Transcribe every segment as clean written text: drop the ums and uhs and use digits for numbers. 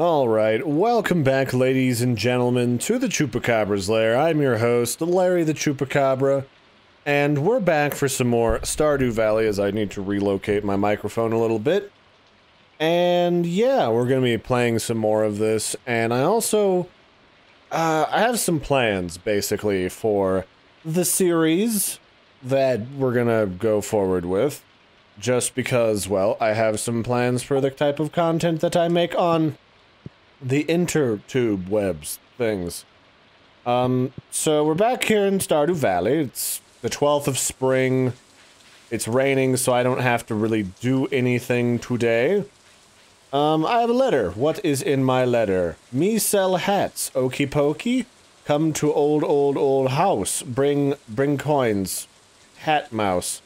Alright, welcome back, ladies and gentlemen, to the Chupacabra's Lair. I'm your host, Larry the Chupacabra, and we're back for some more Stardew Valley, as I need to relocate my microphone a little bit. And yeah, we're going to be playing some more of this, and I also... I have some plans, basically, for the series that we're going to go forward with. Just because, well, I have some plans for the type of content that I make on the intertube webs things. So we're back here in Stardew Valley. It's the 12th of spring. It's raining, so I don't have to really do anything today. I have a letter. What is in my letter? Me sell hats, okie pokey. Come to old house. Bring coins. Hat mouse.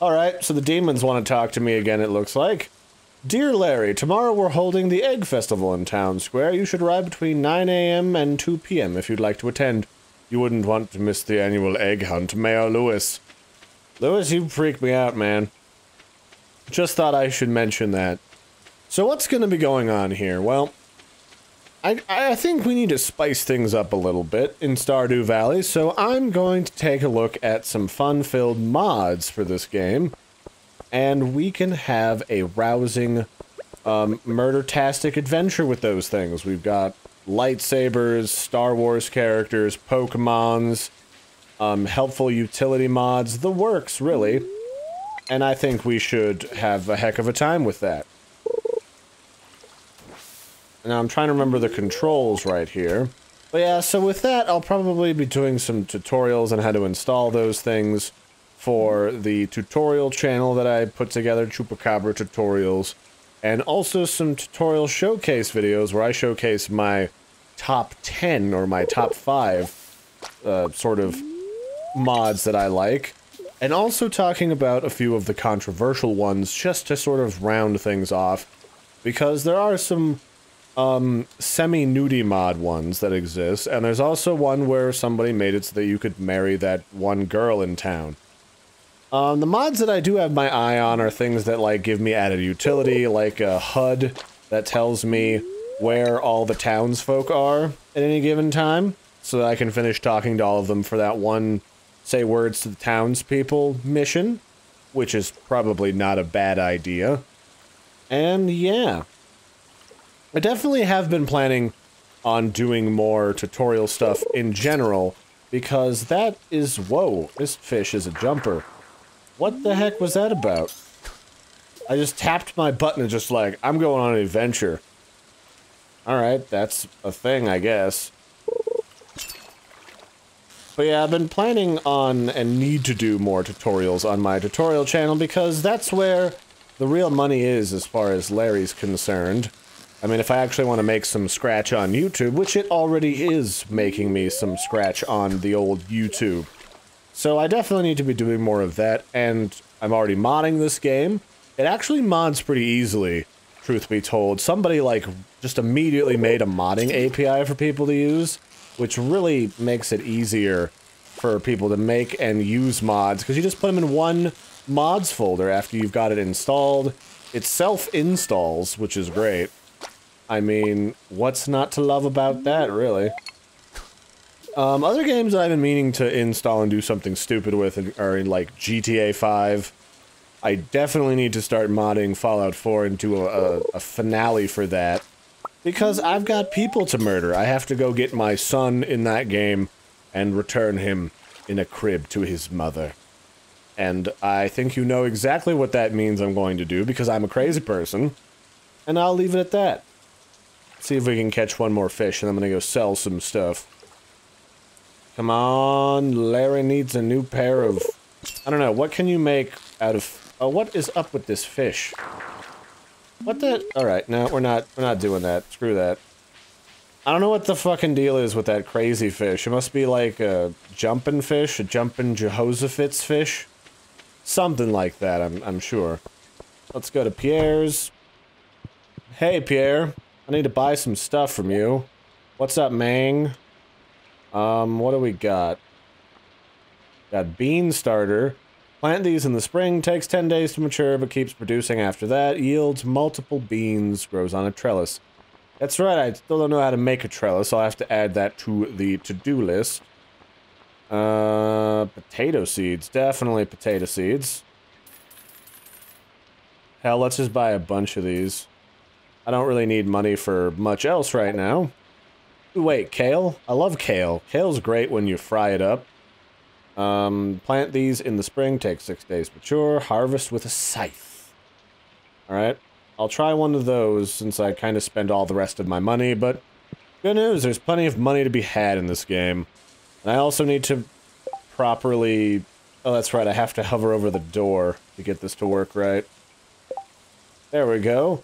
Alright, so the demons want to talk to me again, it looks like. Dear Larry, tomorrow we're holding the Egg Festival in Town Square. You should arrive between 9 a.m. and 2 p.m. if you'd like to attend. You wouldn't want to miss the annual egg hunt, Mayor Lewis. Lewis, you freaked me out, man. Just thought I should mention that. So what's going to be going on here? Well, I think we need to spice things up a little bit in Stardew Valley, so I'm going to take a look at some fun-filled mods for this game, and we can have a rousing, murder-tastic adventure with those things. We've got lightsabers, Star Wars characters, Pokemons, helpful utility mods, the works, really, and I think we should have a heck of a time with that. Now, I'm trying to remember the controls right here. But yeah, so with that, I'll probably be doing some tutorials on how to install those things for the tutorial channel that I put together, Chupacabra Tutorials, and also some tutorial showcase videos where I showcase my top 10 or my top 5 sort of mods that I like, and also talking about a few of the controversial ones just to sort of round things off, because there are some semi-nudie mod ones that exist, and there's also one where somebody made it so that you could marry that one girl in town. The mods that I do have my eye on are things that, like, give me added utility, like a HUD that tells me where all the townsfolk are at any given time, so that I can finish talking to all of them for that one, say words to the townspeople mission, which is probably not a bad idea. And yeah, I definitely have been planning on doing more tutorial stuff in general, because that is... Whoa, this fish is a jumper. What the heck was that about? I just tapped my button and just like, I'm going on an adventure. Alright, that's a thing, I guess. But yeah, I've been planning on and need to do more tutorials on my tutorial channel, because that's where the real money is as far as Larry's concerned. I mean, if I actually want to make some scratch on YouTube, which it already is making me some scratch on the old YouTube. So I definitely need to be doing more of that, and I'm already modding this game. It actually mods pretty easily, truth be told. Somebody, like, just immediately made a modding API for people to use, which really makes it easier for people to make and use mods, because you just put them in one mods folder after you've got it installed. It self-installs, which is great. I mean, what's not to love about that, really? Other games that I've been meaning to install and do something stupid with are in, like, GTA 5. I definitely need to start modding Fallout 4 and do a finale for that, because I've got people to murder. I have to go get my son in that game and return him in a crib to his mother. And I think you know exactly what that means I'm going to do, because I'm a crazy person. And I'll leave it at that. See if we can catch one more fish, and I'm gonna go sell some stuff. Come on, Larry needs a new pair of... I don't know, what can you make out of... Oh, what is up with this fish? What the... Alright, no, we're not doing that. Screw that. I don't know what the fucking deal is with that crazy fish. It must be like a jumping fish, a jumping Jehoshaphat's fish. Something like that, I'm sure. Let's go to Pierre's. Hey, Pierre. I need to buy some stuff from you. What's up, Mang? What do we got? Got bean starter. Plant these in the spring, takes 10 days to mature, but keeps producing after that. Yields multiple beans, grows on a trellis. That's right, I still don't know how to make a trellis, so I'll have to add that to the to-do list. Potato seeds. Definitely potato seeds. Hell, let's just buy a bunch of these. I don't really need money for much else right now. Ooh, wait, kale? I love kale. Kale's great when you fry it up. Plant these in the spring, take 6 days to mature, harvest with a scythe. Alright, I'll try one of those since I kind of spend all the rest of my money, but good news, there's plenty of money to be had in this game. And I also need to properly... Oh, that's right, I have to hover over the door to get this to work right. There we go.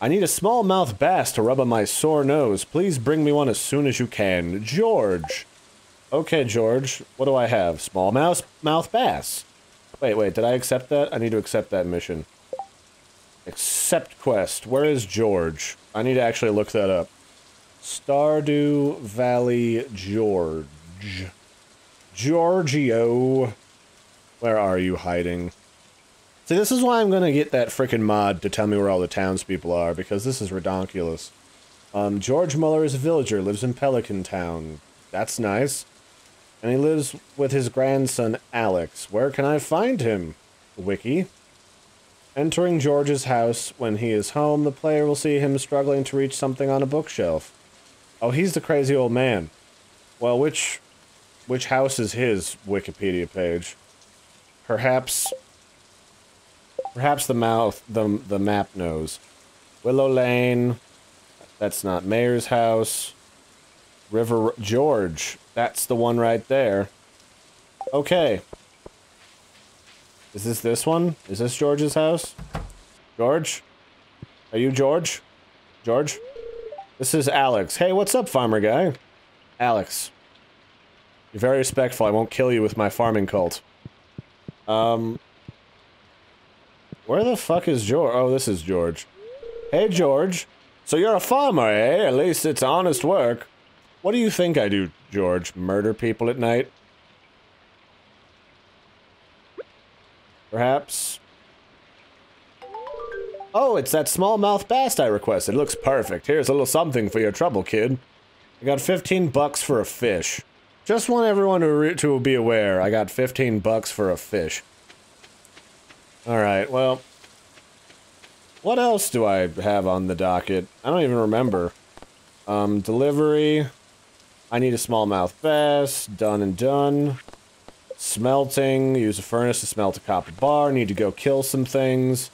I need a smallmouth bass to rub on my sore nose. Please bring me one as soon as you can. George! Okay, George, what do I have? Smallmouth bass. Wait, did I accept that? I need to accept that mission. Accept quest. Where is George? I need to actually look that up. Stardew Valley George. Giorgio. Where are you hiding? See, this is why I'm gonna get that frickin' mod to tell me where all the townspeople are, because this is redonkulous. George Muller is a villager, lives in Pelican Town. That's nice. And he lives with his grandson, Alex. Where can I find him? Wiki. Entering George's house, when he is home, the player will see him struggling to reach something on a bookshelf. Oh, he's the crazy old man. Well, which house is his Wikipedia page? Perhaps the map knows. Willow Lane. That's not Mayor's house. River George. That's the one right there. Okay. Is this one? Is this George's house? George? Are you George? George? This is Alex. Hey, what's up, farmer guy? Alex. You're very respectful. I won't kill you with my farming cult. Where the fuck is George? Oh, this is George. Hey, George. So you're a farmer, eh? At least it's honest work. What do you think I do, George? Murder people at night? Perhaps? Oh, it's that smallmouth bass I requested. It looks perfect. Here's a little something for your trouble, kid. I got 15 bucks for a fish. Just want everyone to be aware. I got 15 bucks for a fish. Alright, well, what else do I have on the docket? I don't even remember. Delivery. I need a smallmouth bass. Done and done. Smelting. Use a furnace to smelt a copper bar. Need to go kill some things.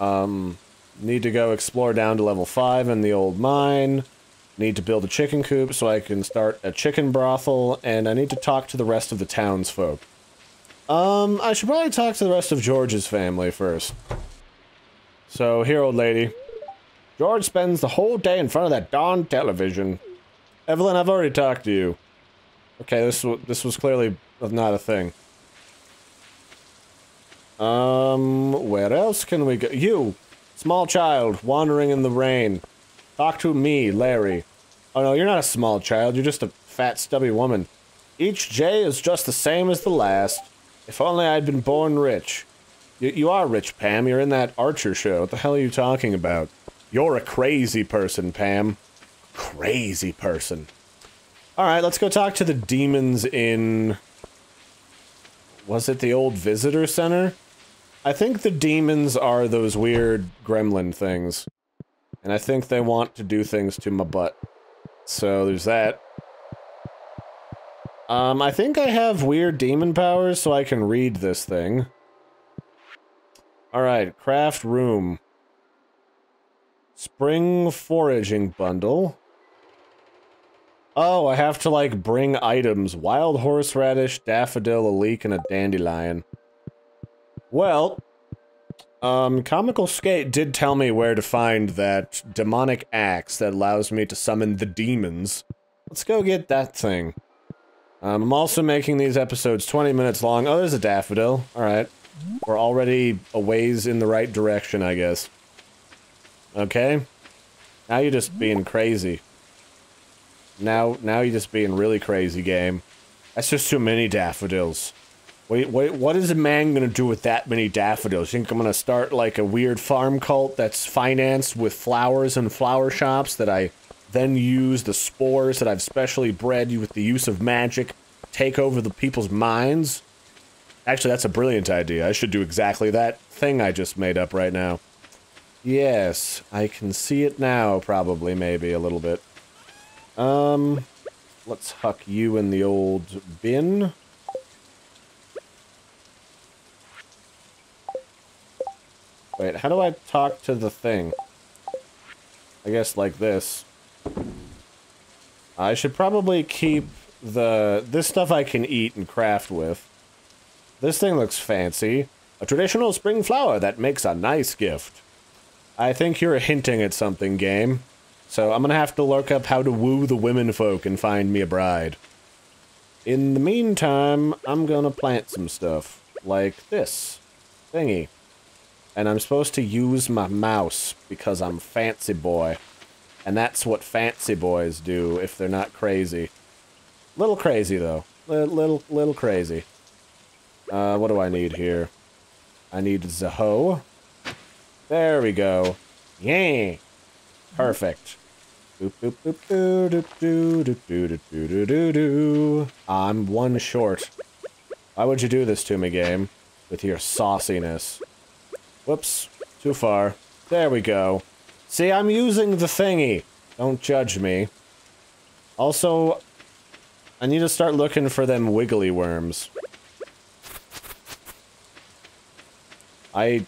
Need to go explore down to level 5 in the old mine. Need to build a chicken coop so I can start a chicken brothel. And I need to talk to the rest of the townsfolk. I should probably talk to the rest of George's family first. So, here, old lady. George spends the whole day in front of that darn television. Evelyn, I've already talked to you. Okay, this was clearly not a thing. Where else can we go? You, small child, wandering in the rain. Talk to me, Larry. Oh no, you're not a small child, you're just a fat, stubby woman. Each J is just the same as the last. If only I'd been born rich. You are rich, Pam. You're in that Archer show. What the hell are you talking about? You're a crazy person, Pam. Crazy person. Alright, let's go talk to the demons in... Was it the old visitor center? I think the demons are those weird gremlin things. And I think they want to do things to my butt. So there's that. I think I have weird demon powers, so I can read this thing. Alright, craft room. Spring foraging bundle. Oh, I have to, like, bring items. Wild horseradish, daffodil, a leek, and a dandelion. Well, Comical Skate did tell me where to find that demonic axe that allows me to summon the demons. Let's go get that thing. I'm also making these episodes 20 minutes long. Oh, there's a daffodil. Alright. We're already a ways in the right direction, I guess. Okay. Now you're just being crazy. Now you're just being really crazy, game. That's just too many daffodils. Wait, what is a man gonna do with that many daffodils? Think I'm gonna start like a weird farm cult that's financed with flowers and flower shops that I then use the spores that I've specially bred with the use of magic, take over the people's minds? Actually, that's a brilliant idea. I should do exactly that thing I just made up right now. Yes, I can see it now, probably, maybe, a little bit. Let's huck you in the old bin. Wait, how do I talk to the thing? I guess like this. I should probably keep this stuff I can eat and craft with. This thing looks fancy. A traditional spring flower that makes a nice gift. I think you're hinting at something, game. So I'm gonna have to look up how to woo the women folk and find me a bride. In the meantime, I'm gonna plant some stuff. Like this. Thingy. And I'm supposed to use my mouse, because I'm fancy boy. And that's what fancy boys do if they're not crazy. Little crazy, though. Little crazy. What do I need here? I need Zoho. There we go. Yeah! Perfect. I'm one short. Why would you do this to me, game? With your sauciness. Whoops. Too far. There we go. See, I'm using the thingy. Don't judge me. Also, I need to start looking for them wiggly worms. You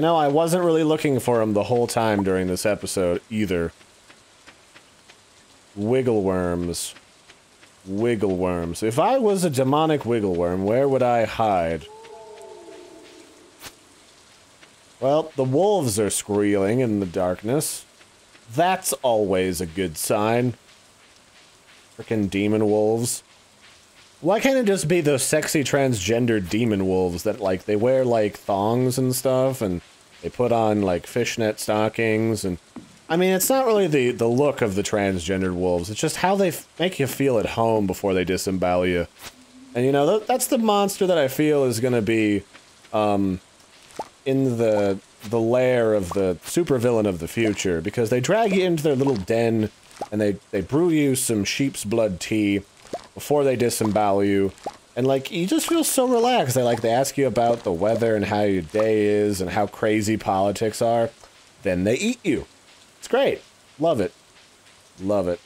know, I wasn't really looking for them the whole time during this episode, either. Wiggle worms. Wiggle worms. If I was a demonic wiggle worm, where would I hide? Well, the wolves are squealing in the darkness. That's always a good sign. Frickin' demon wolves. Why can't it just be those sexy transgender demon wolves that, like, they wear, like, thongs and stuff, and they put on, like, fishnet stockings, and... I mean, it's not really the look of the transgendered wolves, it's just how they make you feel at home before they disembowel you. And, you know, that's the monster that I feel is gonna be, in the lair of the supervillain of the future, because they drag you into their little den, and they brew you some sheep's blood tea before they disembowel you, and, like, you just feel so relaxed. They ask you about the weather and how your day is and how crazy politics are, then they eat you. It's great. Love it. Love it.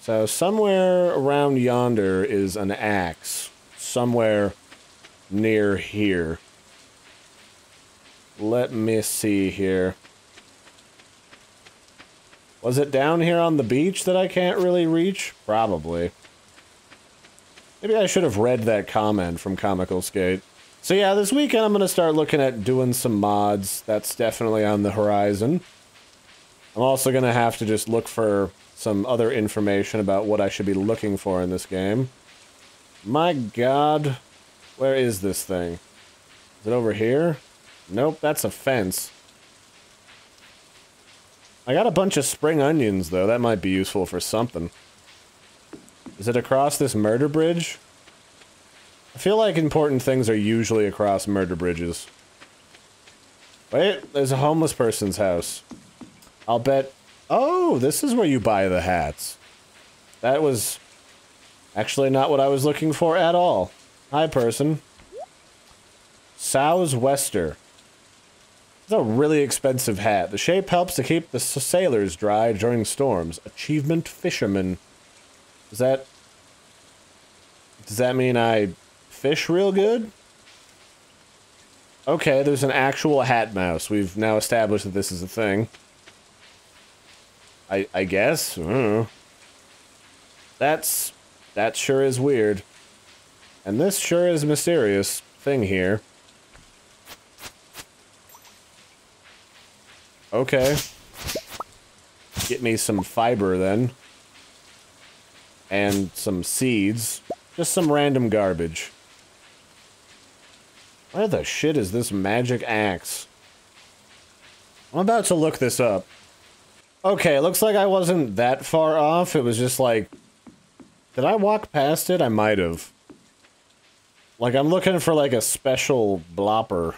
So somewhere around yonder is an axe. Somewhere near here. Let me see here. Was it down here on the beach that I can't really reach? Probably. Maybe I should have read that comment from Comical Skate. So yeah, this weekend I'm gonna start looking at doing some mods. That's definitely on the horizon. I'm also gonna have to just look for some other information about what I should be looking for in this game. My god. Where is this thing? Is it over here? Nope, that's a fence. I got a bunch of spring onions, though. That might be useful for something. Is it across this murder bridge? I feel like important things are usually across murder bridges. Wait, there's a homeless person's house. I'll bet... Oh, this is where you buy the hats. That was... actually not what I was looking for at all. Hi, person. Sow's Wester. It's a really expensive hat. The shape helps to keep the sailors dry during storms. Achievement fisherman. Does that mean I fish real good? Okay, there's an actual hat mouse. We've now established that this is a thing. I guess? I don't know. That sure is weird. And this sure is mysterious thing here. Okay. Get me some fiber then. And some seeds. Just some random garbage. Where the shit is this magic axe? I'm about to look this up. Okay, it looks like I wasn't that far off. It was just like... Did I walk past it? I might have. Like, I'm looking for, like, a special blopper.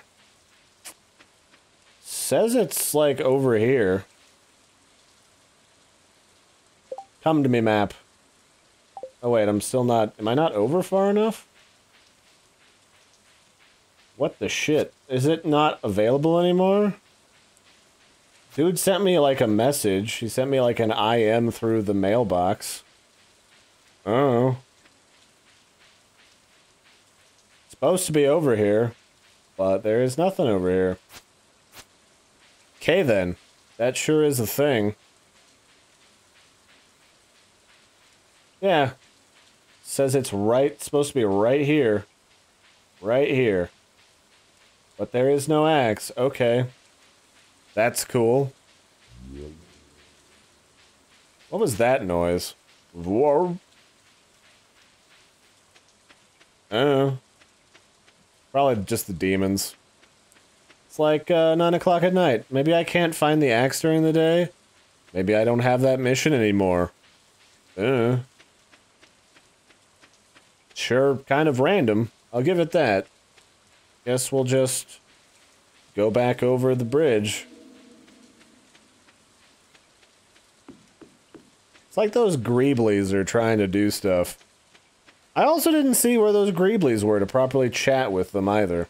Says it's, like, over here. Come to me, map. Oh, wait, I'm still not... Am I not over far enough? What the shit? Is it not available anymore? Dude sent me, like, a message. He sent me, like, an IM through the mailbox. Oh. Supposed to be over here, but there is nothing over here. Okay, then. That sure is a thing. Yeah. Says it's right, supposed to be right here. Right here. But there is no axe. Okay. That's cool. What was that noise? Whoa. I don't know. Probably just the demons. It's like 9 o'clock at night. Maybe I can't find the axe during the day. Maybe I don't have that mission anymore. Sure, kind of random. I'll give it that. Guess we'll just go back over the bridge. It's like those greeblies are trying to do stuff. I also didn't see where those greeblies were to properly chat with them either.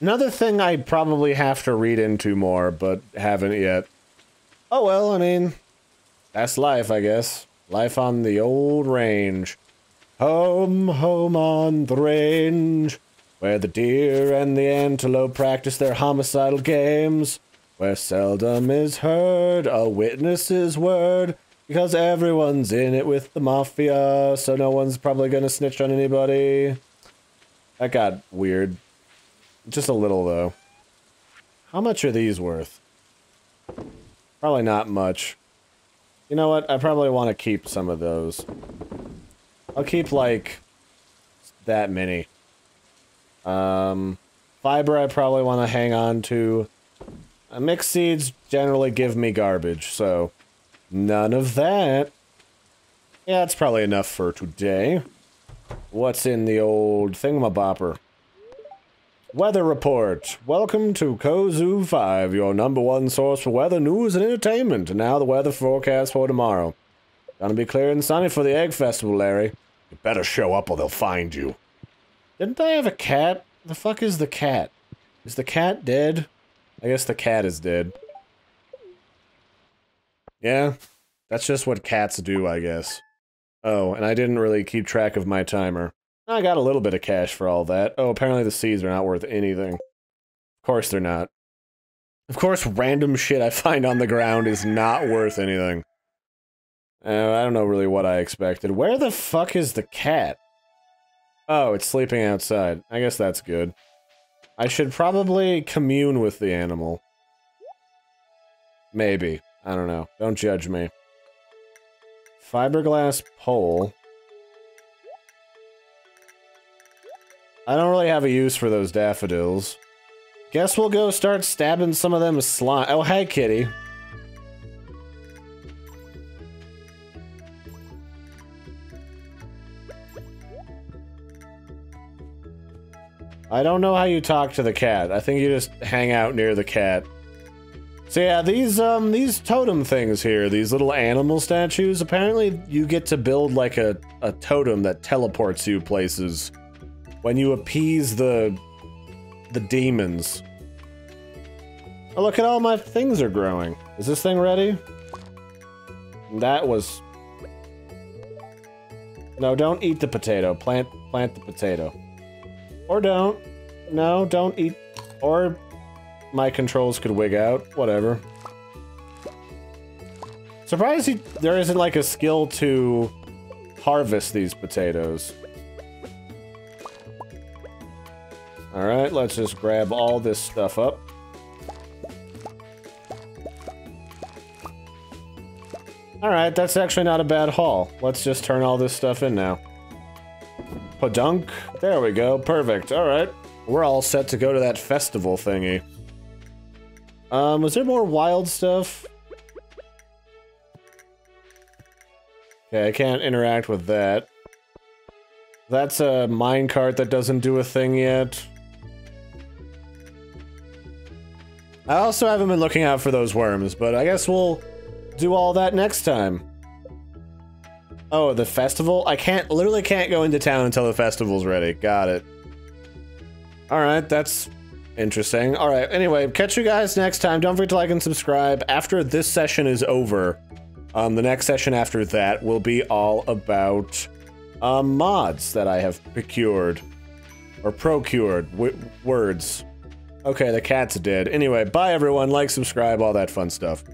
Another thing I probably have to read into more, but haven't yet. Oh well, I mean, that's life, I guess. Life on the old range. Home, home on the range, where the deer and the antelope practice their homicidal games, where seldom is heard a witness's word, because everyone's in it with the mafia, so no one's probably gonna snitch on anybody. That got weird. Just a little, though. How much are these worth? Probably not much. You know what? I probably want to keep some of those. I'll keep, like, that many. Fiber I probably want to hang on to. Mixed seeds generally give me garbage, so... None of that. Yeah, that's probably enough for today. What's in the old thingamabopper? Weather report. Welcome to Kozu 5, your #1 source for weather, news, and entertainment. And now the weather forecast for tomorrow. Gonna be clear and sunny for the egg festival, Larry. You better show up or they'll find you. Didn't I have a cat? The fuck is the cat? Is the cat dead? I guess the cat is dead. Yeah, that's just what cats do, I guess. Oh, and I didn't really keep track of my timer. I got a little bit of cash for all that. Oh, apparently the seeds are not worth anything. Of course they're not. Of course random shit I find on the ground is not worth anything. I don't know really what I expected. Where the fuck is the cat? Oh, it's sleeping outside. I guess that's good. I should probably commune with the animal. Maybe. I don't know. Don't judge me. Fiberglass pole. I don't really have a use for those daffodils. Guess we'll go start stabbing some of them slime. Oh, hey, kitty. I don't know how you talk to the cat. I think you just hang out near the cat. So yeah, these totem things here, these little animal statues, apparently you get to build like a totem that teleports you places when you appease the demons. Oh, look at all my things are growing. Is this thing ready? That was... No, don't eat the potato. Plant the potato. Or don't. No, don't eat... Or... My controls could wig out, whatever. Surprised there isn't like a skill to harvest these potatoes. Alright, let's just grab all this stuff up. Alright, that's actually not a bad haul. Let's just turn all this stuff in now. Padunk. There we go, perfect. Alright, we're all set to go to that festival thingy. Was there more wild stuff? Okay, I can't interact with that. That's a minecart that doesn't do a thing yet. I also haven't been looking out for those worms, but I guess we'll do all that next time. Oh, the festival? I can't, literally can't go into town until the festival's ready. Got it. Alright, that's interesting. Alright, anyway, catch you guys next time. Don't forget to like and subscribe. After this session is over, the next session after that will be all about mods that I have procured. Or procured. Words. Okay, the cat's dead. Anyway, bye everyone, like, subscribe, all that fun stuff.